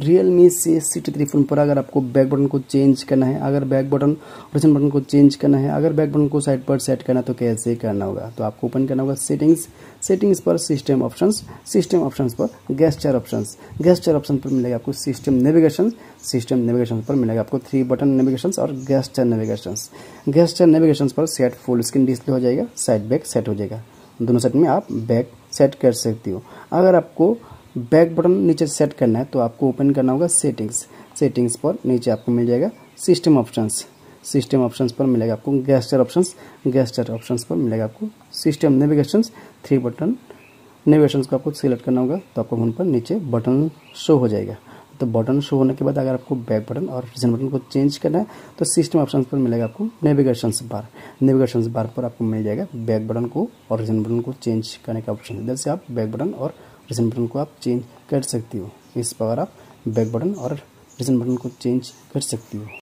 Real me C63 phone पर अगर आपको बैक बटन को चेंज करना है, अगर बैक बटन और रिटर्न बटन को चेंज करना है, अगर बैक बटन को साइड पर सेट करना है तो कैसे करना होगा, तो आपको ओपन करना होगा सेटिंग्स। सेटिंग्स पर सिस्टम ऑप्शंस पर गेस्चर ऑप्शन पर मिलेगा आपको सिस्टम नेविगेशन पर मिलेगा आपको 3 बटन नेविगेशन और गेस्चर नेविगेशन पर सेट फुल स्क्रीन डिस्प्ले हो जाएगा, साइड बैक सेट हो जाएगा, दोनों साइड में आप बैक सेट कर सकती हो। अगर आपको बैक बटन नीचे सेट करना है तो आपको ओपन करना होगा सेटिंग्स। सेटिंग्स पर नीचे आपको मिल जाएगा सिस्टम ऑप्शंस पर मिलेगा आपको गेस्चर ऑप्शंस पर मिलेगा आपको सिस्टम नेविगेशन। 3 बटन नेविगेशन को आपको सिलेक्ट करना होगा तो आपको फोन पर नीचे बटन शो हो जाएगा। तो बटन शो होने के बाद अगर आपको बैक बटन और रिटर्न बटन को चेंज करना है तो सिस्टम ऑप्शन पर मिलेगा आपको नेविगेशन बार पर आपको मिल जाएगा बैक बटन को और रिटर्न बटन को चेंज करने का ऑप्शन। इधर से आप बैक बटन और रिटर्न बटन को आप चेंज कर सकती हो। इस प्रकार आप बैक बटन और रिटर्न बटन को चेंज कर सकती हो।